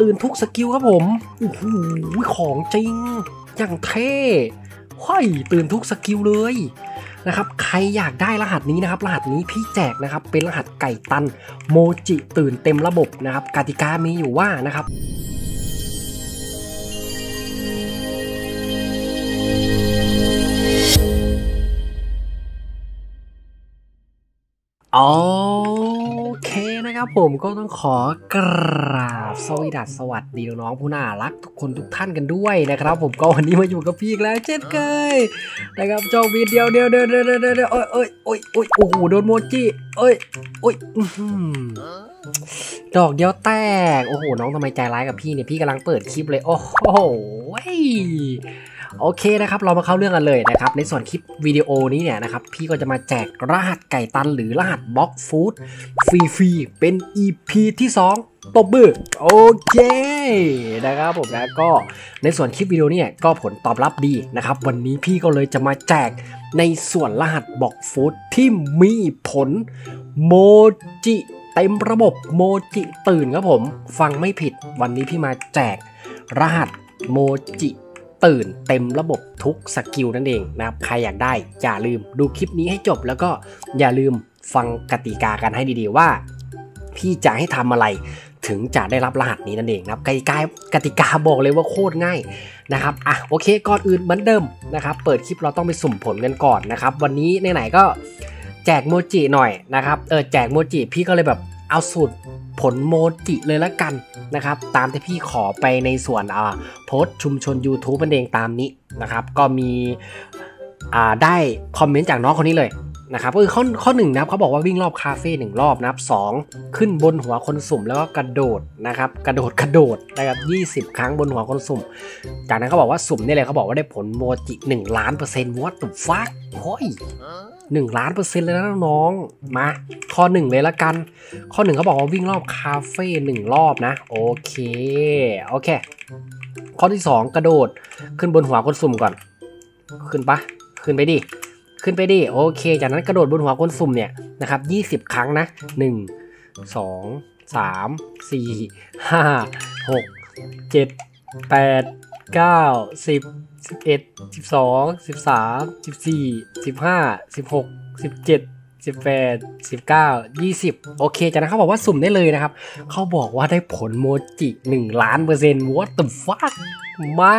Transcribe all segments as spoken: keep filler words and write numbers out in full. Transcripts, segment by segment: ตื่นทุกสกิลครับผมโอ้โหของจริงอย่างเท่ห้อยตื่นทุกสกิลเลยนะครับใครอยากได้รหัสนี้นะครับรหัสนี้พี่แจกนะครับเป็นรหัสไก่ตันโมจิตื่นเต็มระบบนะครับกติกามีอยู่ว่านะครับโอเคนะครับผมก็ต้องขอกราบสวัสดีสวัสดีน้องๆผู้น่ารักทุกคนทุกท่านกันด้วยนะครับผมก็วันนี้มาอยู่กับพี่อีกแล้วเช่นเคยนะครับเจ้าวีเดียวเดียวเดียวเดียวเดียวโอ้ยโอ้ยโอ้ยโอ้ยโอ้โหโดนโมจิโอ้ยโอ้ยดอกเดียวแตกโอ้โหน้องทำไมใจร้ายกับพี่เนี่ยพี่กำลังเปิดคลิปเลยโอ้โหโอเคนะครับเรามาเข้าเรื่องกันเลยนะครับในส่วนคลิปวิดีโอนี้เนี่ยนะครับพี่ก็จะมาแจกรหัสไก่ตันหรือรหัสบล็อกฟู้ดฟรีๆเป็น อี พี ที่สองตบมือโอเคนะครับผมนะก็ในส่วนคลิปวิดีโอนี้ก็ผลตอบรับดีนะครับวันนี้พี่ก็เลยจะมาแจกในส่วนรหัสบล็อกฟู้ดที่มีผลโมจิเต็มระบบโมจิตื่นครับผมฟังไม่ผิดวันนี้พี่มาแจกรหัสโมจิตื่นเต็มระบบทุกสกิลนั่นเองนะครับใครอยากได้อย่าลืมดูคลิปนี้ให้จบแล้วก็อย่าลืมฟังกติกากันให้ดีๆว่าพี่จะให้ทำอะไรถึงจะได้รับรหัสนี้นั่นเองนะครับกติกากติกาบอกเลยว่าโคตรง่ายนะครับอ่ะโอเคก่อนอื่นเหมือนเดิมนะครับเปิดคลิปเราต้องไปสุ่มผลกันก่อนนะครับวันนี้ไหนๆก็แจกโมจิหน่อยนะครับเออแจกโมจิพี่ก็เลยแบบเอาสูตรผลโมจิเลยละกันนะครับตามที่พี่ขอไปในส่วนอ่าโพสชุมชน ยูทูบ มันเองตามนี้นะครับก็มีอ่าได้คอมเมนต์จากน้องคนนี้เลยนะครับก็คือข้อข้อหนึ่งนะครับเขาบอกว่าวิ่งรอบคาเฟ่หนึ่งรอบนะครับสองขึ้นบนหัวคนสุ่มแล้วก็กระโดดนะครับกระโดดกระโดดนะครับยี่สิบครั้งบนหัวคนสุ่มจากนั้นเขาบอกว่าสุ่มนี่เลยเขาบอกว่าได้ผลโมจิหนึ่งล้านเปอร์เซ็นต์วัตถุฟักโอ้ยหนึ่งล้านเปอร์เซ็นต์เลยนะน้องมาข้อหนึ่งเลยละกันข้อหนึ่งเขาบอกว่าวิ่งรอบคาเฟ่หนึ่งรอบนะโอเคโอเคข้อที่สองกระโดดขึ้นบนหัวคนสุ่มก่อนขึ้นปะขึ้นไปดิขึ้นไปดิโอเคจากนั้นกระโดดบนหัวคนสุ่มเนี่ยนะครับยี่สิบครั้งนะหนึ่ง สอง สาม สี่ ห้า หก เจ็ด แปด เก้า สิบ สิบเอ็ด สิบสอง สิบสาม สิบสี่ สิบห้า สิบหก สิบเจ็ด สิบแปด สิบเก้า ยี่สิบโอเคจากนั้นเขาบอกว่าสุ่มได้เลยนะครับเขาบอกว่าได้ผลโมจิหนึ่งล้านเปอร์เซ็นต์ what the fuck มา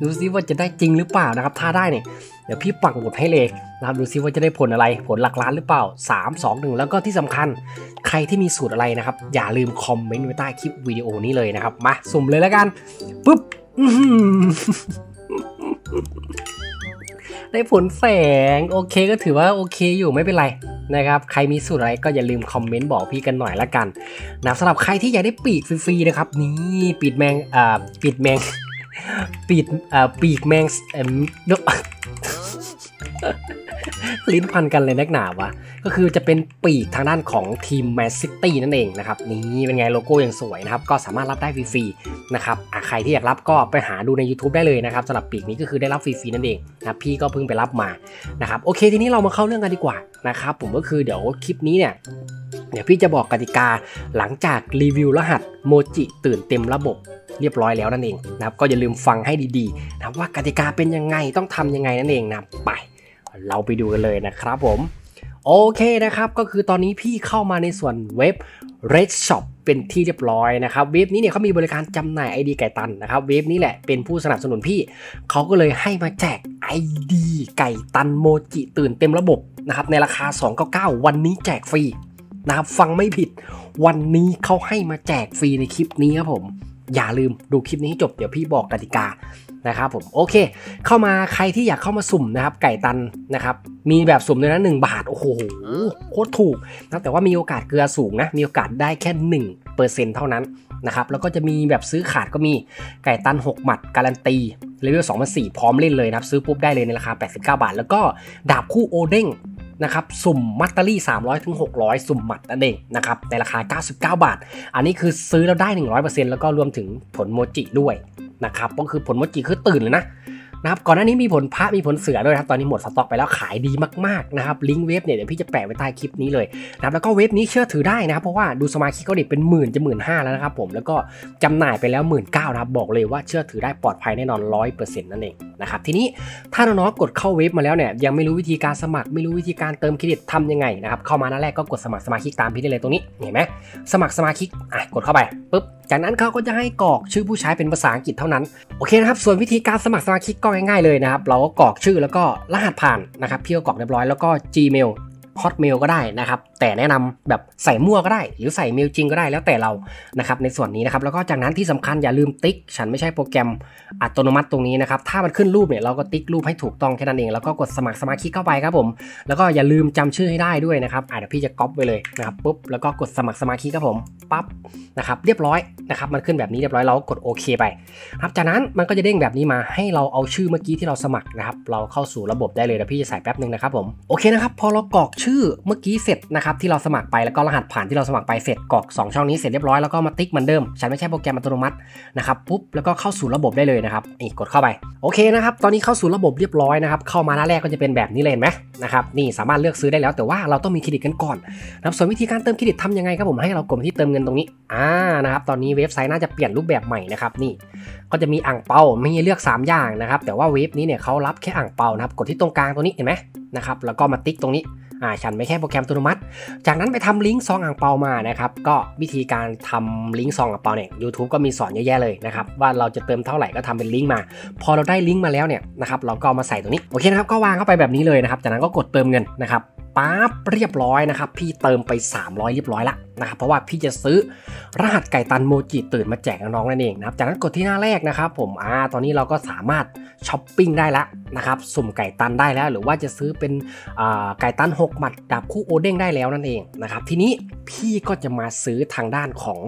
ดูซิว่าจะได้จริงหรือเปล่านะครับถ้าได้เนี่ยเดี๋ยวพี่ปักหมุดให้เลยนะครับดูซิว่าจะได้ผลอะไรผลหลักล้านหรือเปล่าสาม สอง หนึ่งแล้วก็ที่สำคัญใครที่มีสูตรอะไรนะครับอย่าลืมคอมเมนต์ไว้ใต้คลิปวิดีโอนี้เลยนะครับมาสุ่มเลยแล้วกันปุ๊บ ได้ผลแฝงโอเคก็ถือว่าโอเคอยู่ไม่เป็นไรนะครับใครมีสูตรอะไรก็อย่าลืมคอมเมนต์บอกพี่กันหน่อยละกันนะสำหรับใครที่อยากได้ปีกฟรีๆนะครับนี่ปีกแมงอ่าปีกแมงปีกอ่าปีกแมงเอ่อลิ้นพันกันเลยนักหนาวะก็คือจะเป็นปีกทางด้านของทีมแมนซิตี้นั่นเองนะครับนี่เป็นไงโลโก้อย่างสวยนะครับก็สามารถรับได้ฟรีๆนะครับใครที่อยากรับก็ไปหาดูใน ยูทูบ ได้เลยนะครับสำหรับปีกนี้ก็คือได้รับฟรีๆนั่นเองนะพี่ก็เพิ่งไปรับมานะครับโอเคทีนี้เรามาเข้าเรื่องกันดีกว่านะครับผมก็คือเดี๋ยวคลิปนี้เนี่ยเดี๋ยวพี่จะบอกกติกาหลังจากรีวิวรหัสโมจิตื่นเต็มระบบเรียบร้อยแล้วนั่นเองนะครับก็อย่าลืมฟังให้ดีๆนะว่ากติกาเป็นยังไงต้องทำยังไงนั่นเองนะไปเราไปดูกันเลยนะครับผมโอเคนะครับก็คือตอนนี้พี่เข้ามาในส่วนเว็บ Red Shop เป็นที่เรียบร้อยนะครับเว็บนี้เนี่ยเขามีบริการจำหน่าย ไอ ดี ไก่ตันนะครับเว็บนี้แหละเป็นผู้สนับสนุนพี่เขาก็เลยให้มาแจก ไอ ดี ไก่ตันโมจิตื่นเต็มระบบนะครับในราคาสองร้อยเก้าสิบเก้าวันนี้แจกฟรีนะครับฟังไม่ผิดวันนี้เขาให้มาแจกฟรีในคลิปนี้ครับผมอย่าลืมดูคลิปนี้ให้จบเดี๋ยวพี่บอกกติกานะครับผมโอเคเข้ามาใครที่อยากเข้ามาสุ่มนะครับไก่ตันนะครับมีแบบสุ่มด้วยนะหนึ่งบาทโอ้โหโคตรถูกนะแต่ว่ามีโอกาสเกลือสูงนะมีโอกาสได้แค่หนึ่งเปอร์เซ็นต์เท่านั้นนะครับแล้วก็จะมีแบบซื้อขาดก็มีไก่ตันหกหมัดการันตีเลเวล สองพันสี่ พร้อมเล่นเลยนะครับซื้อปุ๊บได้เลยในราคาแปดสิบเก้าบาทแล้วก็ดาบคู่โอเด้งนะครับสุ่มมัตเตอรี่ สามร้อยถึงหกร้อย สุ่มหมัดนั่นเองนะครับในราคาเก้าสิบเก้าบาทอันนี้คือซื้อแล้วได้ หนึ่งร้อยเปอร์เซ็นต์ แล้วก็รวมถึงผลโมจิด้วยนะครับก็คือผลโมจิคือตื่นเลยนะ นะครับก่อนหน้านี้มีผลพระมีผลเสือด้วยครับตอนนี้หมดสต็อกไปแล้วขายดีมากๆนะครับลิงก์เว็บเนี่ยเดี๋ยวพี่จะแปะไว้ใต้คลิปนี้เลยนะครับแล้วก็เว็บนี้เชื่อถือได้นะครับเพราะว่าดูสมาชิกเขาดิเป็นหมื่นจะหมื่นห้าแล้วนะครับผมแล้วก็จำหน่ายไปแล้วหมื่นเก้านะครับบอกเลยว่าเชื่อถือได้ปลอดภัยแน่นอน ร้อยเปอร์เซ็นต์ นั่นเองนะครับทีนี้ถ้าน้องๆกดเข้าเว็บมาแล้วเนี่ยยังไม่รู้วิธีการสมัครไม่รู้วิธีการเติมเครดิตทำยังไงนะครับเข้ามาหน้าแรกก็กดสมัครสมาชิกตามพี่ได้เลยตรงนี้เห็นไหมสมัครสมาชิกอ่ะกดเข้าไปปุ๊บจากนั้นเขาก็จะให้กรอกชื่อผู้ใช้เป็นภาษาอังกฤษเท่านั้นโอเคนะครับส่วนวิธีการสมัครสมาชิกก็ง่ายๆเลยนะครับเราก็กรอกชื่อแล้วก็รหัสผ่านนะครับพี่ก็กรอกเรียบร้อยแล้วก็ Gmail Hotmail ก็ได้นะครับแต่แนะนำแบบใส่มั่วก็ได้หรือใส่เมลจริงก็ได้แล้วแต่เรานะครับในส่วนนี้นะครับแล้วก็จากนั้นที่สำคัญอย่าลืมติ๊กฉันไม่ใช่โปรแกรมอัตโนมัติตรงนี้นะครับถ้ามันขึ้นรูปเนี่ยเราก็ติ๊กรูปให้ถูกต้องแค่นั้นเองแล้วก็กดสมัครสมาชิกเข้าไปครับผมแล้วก็อย่าลืมจำชื่อให้ได้ด้วยนะครับเดี๋ยวพี่จะก๊อปไปเลยนะครับปุ๊บแล้วก็กดสมัครสมาชิกครับผมปั๊บนะครับเรียบร้อยนะครับมันขึ้นแบบนี้เรียบร้อยเรากดโอเคไปครับจากนั้นมันก็จะเด้งแบบนี้มาให้เราเอาชื่อเมื่อกี้ที่เราสมัครนะครับเราเข้าสู่ระบบได้เลยนะพี่จะใส่แป๊บนึงนะครับผมโอเคนะครับพอเรากรอกชื่อเมื่อกี้เสร็จนะครับที่เราสมัครไปแล้วก็รหัสผ่านที่เราสมัครไปเสร็จกรอกสองช่องนี้เสร็จเรียบร้อยแล้วก็มาติ๊กเหมือนเดิมฉันไม่ใช่โปรแกรมอัตโนมัตินะครับปุ๊บแล้วก็เข้าสู่ระบบได้เลยนะครับนี่กดเข้าไปโอเคนะครับตอนนี้เข้าสู่ระบบเรียบร้อยนะครับเข้ามาหน้าแรกก็จะเป็นแบบนี้เลยไหมนะครับนี่สามารถเลือกซื้อได้แล้วแต่ว่าเราต้องมีเครดิตกันก่อนนะครับส่วนวิธีการเติมเครดิตทำยังไงครับผมให้เรากดที่เติมเงินตรงนี้อ่านะครับตอนนี้เว็บไซต์น่าจะเปลี่ยนรูปแบบใหม่นะครับนี่ก็จะมีอ่างเปาไม่ให้เลือกสามอย่างนะครับแต่ว่าเว็บนี้เนี่ยเขารับแค่อ่างเปานะครับกดที่ตรงกลางตรงนี้เห็นไหมนะครับแล้วก็มาติ๊กตรงนี้อ่าฉันไม่ใช่โปรแกรมอัตโนมัติจากนั้นไปทำลิงก์ซองอ่างเปามานะครับก็วิธีการทำลิงก์ซองอ่างเปาเนี่ย YouTube ก็มีสอนเยอะแยะเลยนะครับว่าเราจะเติมเท่าไหร่ก็ทำเป็นลิงก์มาพอเราได้ลิงก์มาแล้วเนี่ยนะครับเราก็มาใส่ตรงนี้โอเคนะครับก็วางเข้าไปแบบนี้เลยนะครับจากนั้นก็กดเติมเงินนะครับปั๊บเรียบร้อยนะครับพี่เติมไปสามร้อยเรียบร้อยละนะครับเพราะว่าพี่จะซื้อรหัสไก่ตันโมจิตื่นมาแจกน้องนั่นเองนะครับจากนั้นกดที่หน้าแรกนะครับผมอ่าตอนนี้เราก็สามารถช้อปปิ้งได้ละนะครับสุ่มไก่ตันได้แล้วหรือว่าจะซื้อเป็นไก่ตันหกหมัดดาบคู่โอเด้งได้แล้วนั่นเองนะครับทีนี้พี่ก็จะมาซื้อทางด้านขอ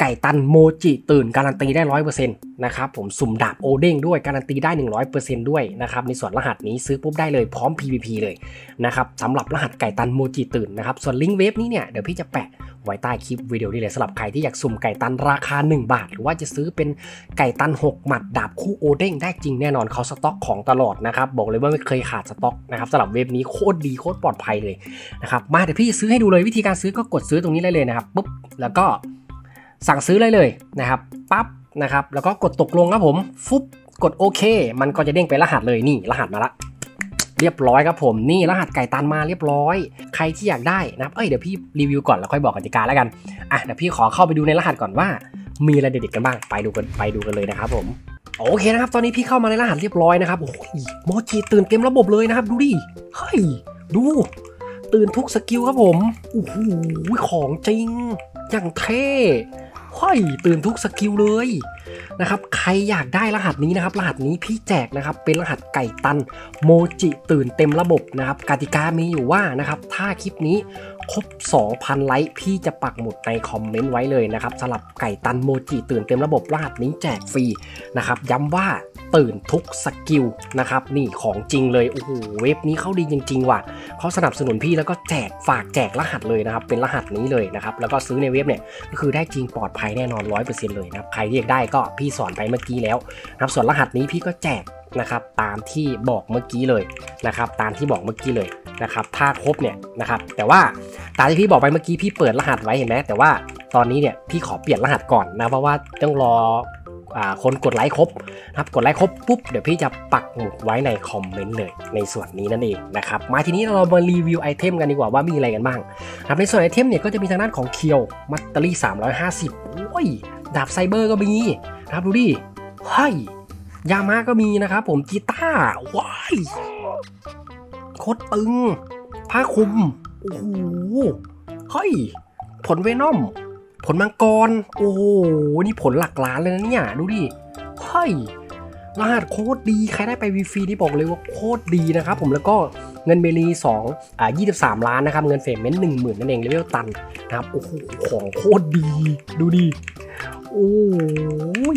งไก่ตันโมจิตื่นการันตีได้ ร้อยเปอร์เซ็นต์ นะครับผมสุ่มดาบโอเด้งด้วยการันตีได้ หนึ่งร้อยเปอร์เซ็นต์ ด้วยนะครับในส่วนรหัสนี้ซื้อปุ๊บได้เลยพร้อม พี วี พี เลยนะครับสำหรับรหัสไก่ตันโมจิตื่นนะครับส่วนลิงก์เว็บนี้เนี่ยเดี๋ยวพี่จะแปะไว้ใต้คลิปวิดีโอนี้เลยสำหรับใครที่อยากสุ่มไก่ตันราคาหนึ่งบาทหรือว่าจะซื้อเป็นไก่ตันหกหมัดดาบคู่โอเด้งได้จริงแน่นอนเขาสต็อกของตลอดนะครับบอกเลยว่าไม่เคยขาดสต็อกนะครับสำหรับเว็บนี้โคตรดีโคตรปลอดภัยเลยนะครับมาเดี๋ยวพี่ซื้อให้ดูเลยวิธีการซื้อก็กดซื้อตรงนี้ได้เลยนะครับปุ๊บแล้วก็สั่งซื้อเลยเลยนะครับปั๊บนะครับแล้วก็กดตกลงครับผมฟุบกดโอเคมันก็จะเด้งไปรหัสเลยนี่รหัสมาละเรียบร้อยครับผมนี่รหัสไก่ตันมาเรียบร้อยใครที่อยากได้นะครับเอ้ยเดี๋ยวพี่รีวิวก่อนแล้วค่อยบอกกติกาแล้วกันอ่ะเดี๋ยวพี่ขอเข้าไปดูในรหัสก่อนว่ามีอะไรเด็ดๆกันบ้างไปดูกันไปดูกันเลยนะครับผมโอเคนะครับตอนนี้พี่เข้ามาในรหัสเรียบร้อยนะครับโอ้ยโมจิตื่นเกมระบบเลยนะครับดูดิเฮ้ยดูตื่นทุกสกิลครับผมโอ้โหของจริงอย่างเท่ค่อยตื่นทุกสกิลเลยนะครับใครอยากได้รหัสนี้นะครับรหัสนี้พี่แจกนะครับเป็นรหัสไก่ตันโมจิตื่นเต็มระบบนะครับกติกามีอยู่ว่านะครับถ้าคลิปนี้ครบ สองพัน ไลค์พี่จะปักหมุดในคอมเมนต์ไว้เลยนะครับสำหรับไก่ตันโมจิตื่นเต็มระบบรหัสนี้แจกฟรีนะครับย้ำว่าตื่นทุกสกิลนะครับนี่ของจริงเลยโอ้โหเว็บนี้เขาดีจริงๆว่ะเขาสนับสนุนพี่แล้วก็แจกฝากแจกรหัสเลยนะครับเป็นรหัสนี้เลยนะครับแล้วก็ซื้อในเว็บเนี่ยก็คือได้จริงปลอดภัยแน่นอน ร้อยเปอร์เซ็นต์ เลยนะครับใครอยากได้ก็พี่สอนไปเมื่อกี้แล้วนะครับส่วนรหัสนี้พี่ก็แจกนะครับตามที่บอกเมื่อกี้เลยนะครับตามที่บอกเมื่อกี้เลยนะครับถ้าครบเนี่ยนะครับแต่ว่าตามที่พี่บอกไปเมื่อกี้พี่เปิดรหัสไว้เห็นไหมแต่ว่าตอนนี้เนี่ยพี่ขอเปลี่ยนรหัสก่อนนะเพราะว่าต้องรอคนกดไลค์ครบนะครับกดไลค์ครบปุ๊บเดี๋ยวพี่จะปักหมุดไว้ในคอมเมนต์เลยในส่วนนี้นั่นเองนะครับมาทีนี้เรามารีวิวไอเทมกันดีกว่าว่ามีอะไรกันบ้างครับในส่วนไอเทมเนี่ยก็จะมีทางด้านของเคียวมัตเตอรี่สามร้อยห้าสิบโอ้ยดาบไซเบอร์ก็มีนะครับดูดิเฮ้ยยามาก็มีนะครับผมกีตาร์ว้ายโคตรตึงผ้าคลุมโอ้โหเฮ้ยผลเวนอมผลมังกรโอ้โหนี่ผลหลักล้านเลยนะเนี่ยดูดิเฮ้ยรหัสโคตรดีใครได้ไปวีฟีที่บอกเลยว่าโคตรดีนะครับผมแล้วก็เงินเบลีสองอ่ายี่สิบสามล้านนะครับเงินเฟรมเมนต์หนึ่งหมื่นนั่นเองเลเวลตันนะครับโอ้โหของโคตรดีดูดิโอ้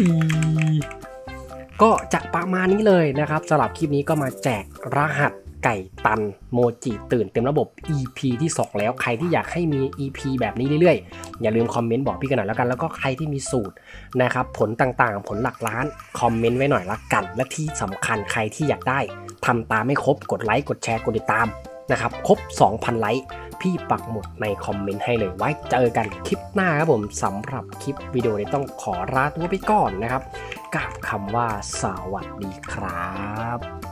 ยก็จะประมาณนี้เลยนะครับสำหรับคลิปนี้ก็มาแจกรหัส ไก่ตันโมจิตื่นเต็มระบบ อี พี ที่สองแล้วใครที่อยากให้มี อี พี แบบนี้เรื่อยๆอย่าลืมคอมเมนต์บอกพี่กันหน่อยแล้วกันแล้วก็ใครที่มีสูตรนะครับผลต่างๆผลหลักล้านคอมเมนต์ไว้หน่อยละกันและที่สำคัญใครที่อยากได้ทำตามให้ครบกดไลค์กดแชร์กดติดตามนะครับครบ สองพัน ไลค์พี่ปักหมุดในคอมเมนต์ให้เลยไว้เจอกันคลิปหน้าครับผมสำหรับคลิปวิดีโอนี้ต้องขอลาตัวไปก่อนนะครับกับคำว่าสวัสดีครับ